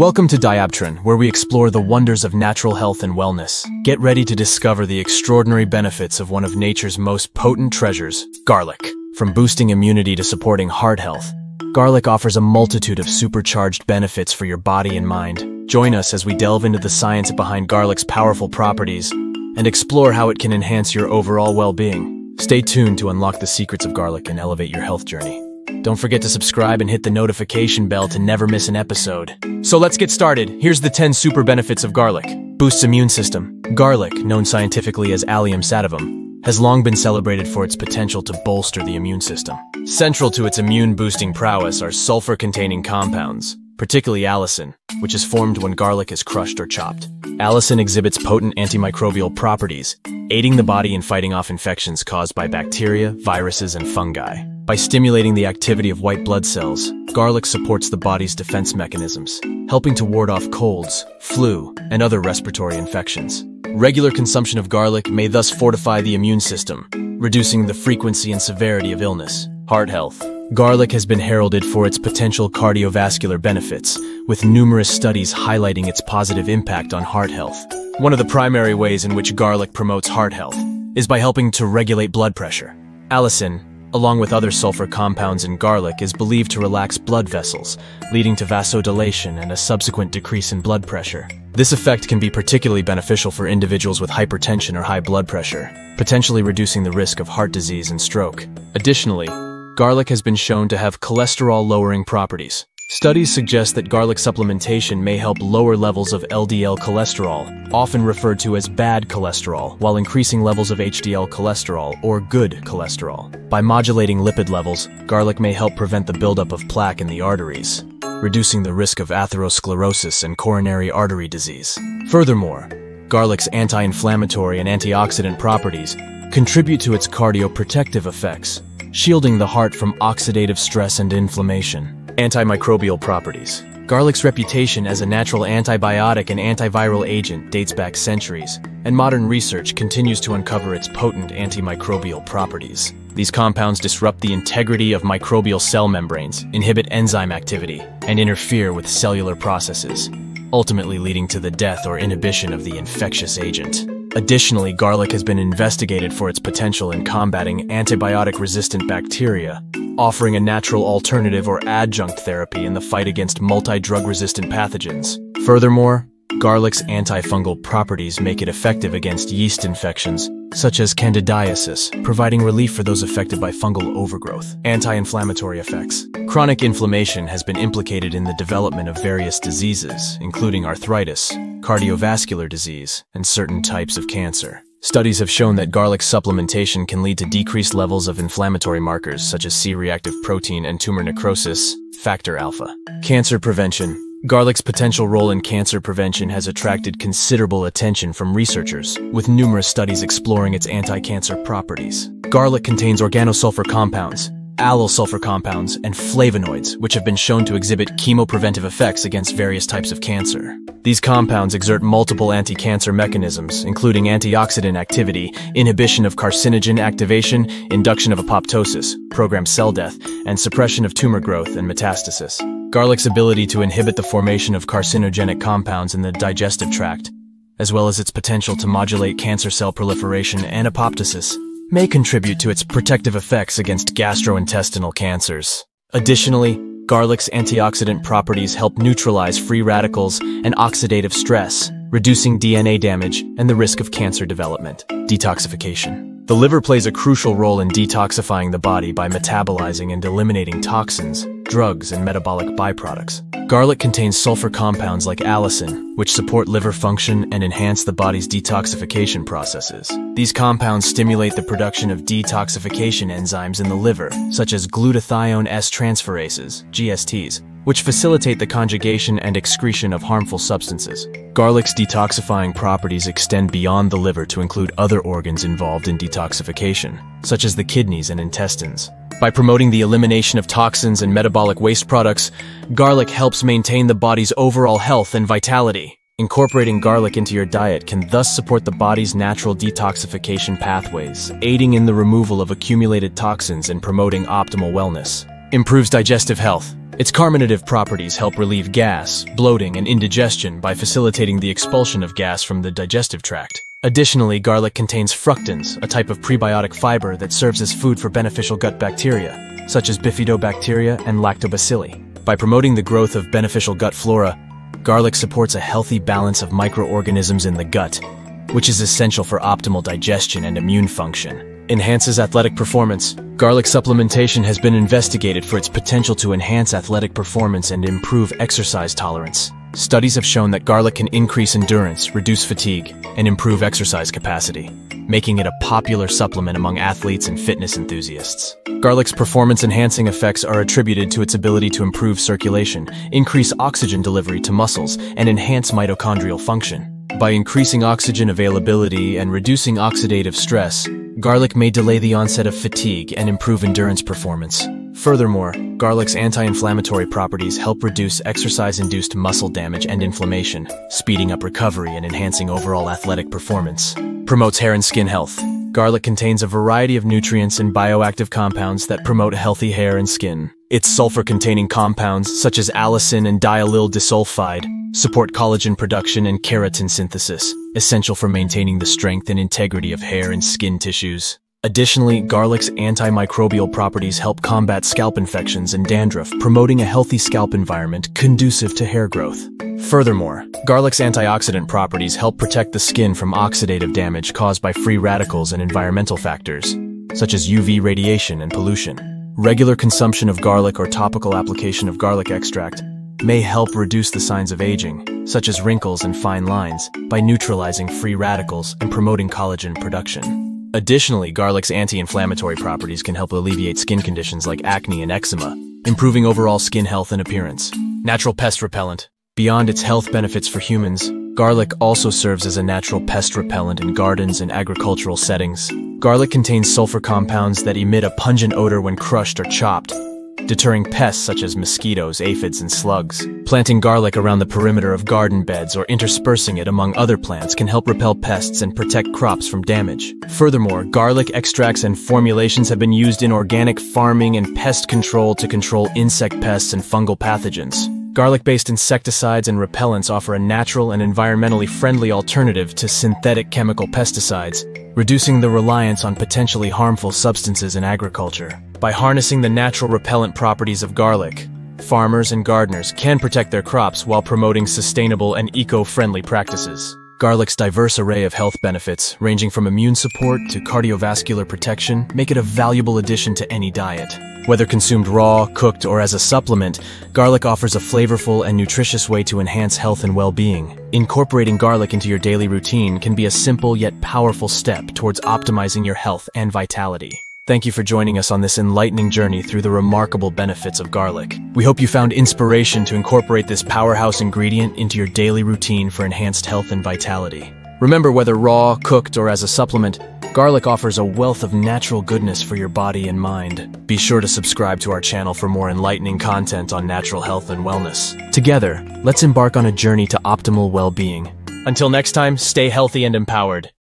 Welcome to Diabtron, where we explore the wonders of natural health and wellness. Get ready to discover the extraordinary benefits of one of nature's most potent treasures, garlic. From boosting immunity to supporting heart health, garlic offers a multitude of supercharged benefits for your body and mind. Join us as we delve into the science behind garlic's powerful properties and explore how it can enhance your overall well-being. Stay tuned to unlock the secrets of garlic and elevate your health journey. Don't forget to subscribe and hit the notification bell to never miss an episode. So let's get started. Here's the 10 super benefits of garlic. Boosts immune system. Garlic, known scientifically as Allium sativum, has long been celebrated for its potential to bolster the immune system. Central to its immune-boosting prowess are sulfur-containing compounds, particularly allicin, which is formed when garlic is crushed or chopped. Allicin exhibits potent antimicrobial properties, aiding the body in fighting off infections caused by bacteria, viruses, and fungi. By stimulating the activity of white blood cells, garlic supports the body's defense mechanisms, helping to ward off colds, flu, and other respiratory infections. Regular consumption of garlic may thus fortify the immune system, reducing the frequency and severity of illness. Heart health. Garlic has been heralded for its potential cardiovascular benefits, with numerous studies highlighting its positive impact on heart health. One of the primary ways in which garlic promotes heart health is by helping to regulate blood pressure. Allicin, along with other sulfur compounds in garlic, is believed to relax blood vessels, leading to vasodilation and a subsequent decrease in blood pressure. This effect can be particularly beneficial for individuals with hypertension or high blood pressure, potentially reducing the risk of heart disease and stroke. Additionally, garlic has been shown to have cholesterol-lowering properties. Studies suggest that garlic supplementation may help lower levels of LDL cholesterol, often referred to as bad cholesterol, while increasing levels of HDL cholesterol or good cholesterol. By modulating lipid levels, garlic may help prevent the buildup of plaque in the arteries, reducing the risk of atherosclerosis and coronary artery disease. Furthermore, garlic's anti-inflammatory and antioxidant properties contribute to its cardioprotective effects, shielding the heart from oxidative stress and inflammation. Antimicrobial properties. Garlic's reputation as a natural antibiotic and antiviral agent dates back centuries, and modern research continues to uncover its potent antimicrobial properties. These compounds disrupt the integrity of microbial cell membranes, inhibit enzyme activity, and interfere with cellular processes, ultimately leading to the death or inhibition of the infectious agent. Additionally, garlic has been investigated for its potential in combating antibiotic-resistant bacteria, offering a natural alternative or adjunct therapy in the fight against multi-drug-resistant pathogens. Furthermore, garlic's antifungal properties make it effective against yeast infections, such as candidiasis, providing relief for those affected by fungal overgrowth. Anti-inflammatory effects. Chronic inflammation has been implicated in the development of various diseases, including arthritis, cardiovascular disease, and certain types of cancer. Studies have shown that garlic supplementation can lead to decreased levels of inflammatory markers such as C-reactive protein and tumor necrosis, factor alpha. Cancer prevention. Garlic's potential role in cancer prevention has attracted considerable attention from researchers, with numerous studies exploring its anti-cancer properties. Garlic contains organosulfur compounds, allyl sulfur compounds, and flavonoids, which have been shown to exhibit chemopreventive effects against various types of cancer. These compounds exert multiple anti-cancer mechanisms, including antioxidant activity, inhibition of carcinogen activation, induction of apoptosis, programmed cell death, and suppression of tumor growth and metastasis. Garlic's ability to inhibit the formation of carcinogenic compounds in the digestive tract, as well as its potential to modulate cancer cell proliferation and apoptosis, may contribute to its protective effects against gastrointestinal cancers. Additionally, garlic's antioxidant properties help neutralize free radicals and oxidative stress, reducing DNA damage and the risk of cancer development. Detoxification. The liver plays a crucial role in detoxifying the body by metabolizing and eliminating toxins, drugs, and metabolic byproducts. Garlic contains sulfur compounds like allicin, which support liver function and enhance the body's detoxification processes. These compounds stimulate the production of detoxification enzymes in the liver, such as glutathione S-transferases, GSTs, which facilitate the conjugation and excretion of harmful substances. Garlic's detoxifying properties extend beyond the liver to include other organs involved in detoxification, such as the kidneys and intestines. By promoting the elimination of toxins and metabolic waste products, garlic helps maintain the body's overall health and vitality. Incorporating garlic into your diet can thus support the body's natural detoxification pathways, aiding in the removal of accumulated toxins and promoting optimal wellness. Improves digestive health. Its carminative properties help relieve gas, bloating, and indigestion by facilitating the expulsion of gas from the digestive tract. Additionally, garlic contains fructans, a type of prebiotic fiber that serves as food for beneficial gut bacteria, such as bifidobacteria and lactobacilli. By promoting the growth of beneficial gut flora, garlic supports a healthy balance of microorganisms in the gut, which is essential for optimal digestion and immune function. Enhances athletic performance. Garlic supplementation has been investigated for its potential to enhance athletic performance and improve exercise tolerance. Studies have shown that garlic can increase endurance, reduce fatigue, and improve exercise capacity, making it a popular supplement among athletes and fitness enthusiasts. Garlic's performance-enhancing effects are attributed to its ability to improve circulation, increase oxygen delivery to muscles, and enhance mitochondrial function. By increasing oxygen availability and reducing oxidative stress, garlic may delay the onset of fatigue and improve endurance performance. Furthermore, garlic's anti-inflammatory properties help reduce exercise-induced muscle damage and inflammation, speeding up recovery and enhancing overall athletic performance. Promotes hair and skin health. Garlic contains a variety of nutrients and bioactive compounds that promote healthy hair and skin. Its sulfur-containing compounds, such as allicin and dialyl disulfide, support collagen production and keratin synthesis, essential for maintaining the strength and integrity of hair and skin tissues. Additionally, garlic's antimicrobial properties help combat scalp infections and dandruff, promoting a healthy scalp environment conducive to hair growth. Furthermore, garlic's antioxidant properties help protect the skin from oxidative damage caused by free radicals and environmental factors, such as UV radiation and pollution. Regular consumption of garlic or topical application of garlic extract may help reduce the signs of aging, such as wrinkles and fine lines, by neutralizing free radicals and promoting collagen production. Additionally, garlic's anti-inflammatory properties can help alleviate skin conditions like acne and eczema, improving overall skin health and appearance. Natural pest repellent. Beyond its health benefits for humans, garlic also serves as a natural pest repellent in gardens and agricultural settings. Garlic contains sulfur compounds that emit a pungent odor when crushed or chopped, deterring pests such as mosquitoes, aphids, and slugs. Planting garlic around the perimeter of garden beds or interspersing it among other plants can help repel pests and protect crops from damage. Furthermore, garlic extracts and formulations have been used in organic farming and pest control to control insect pests and fungal pathogens. Garlic-based insecticides and repellents offer a natural and environmentally friendly alternative to synthetic chemical pesticides, reducing the reliance on potentially harmful substances in agriculture. By harnessing the natural repellent properties of garlic, farmers and gardeners can protect their crops while promoting sustainable and eco-friendly practices. Garlic's diverse array of health benefits, ranging from immune support to cardiovascular protection, make it a valuable addition to any diet. Whether consumed raw, cooked, or as a supplement, garlic offers a flavorful and nutritious way to enhance health and well-being. Incorporating garlic into your daily routine can be a simple yet powerful step towards optimizing your health and vitality. Thank you for joining us on this enlightening journey through the remarkable benefits of garlic. We hope you found inspiration to incorporate this powerhouse ingredient into your daily routine for enhanced health and vitality. Remember, whether raw, cooked, or as a supplement, garlic offers a wealth of natural goodness for your body and mind. Be sure to subscribe to our channel for more enlightening content on natural health and wellness. Together, let's embark on a journey to optimal well-being. Until next time, stay healthy and empowered.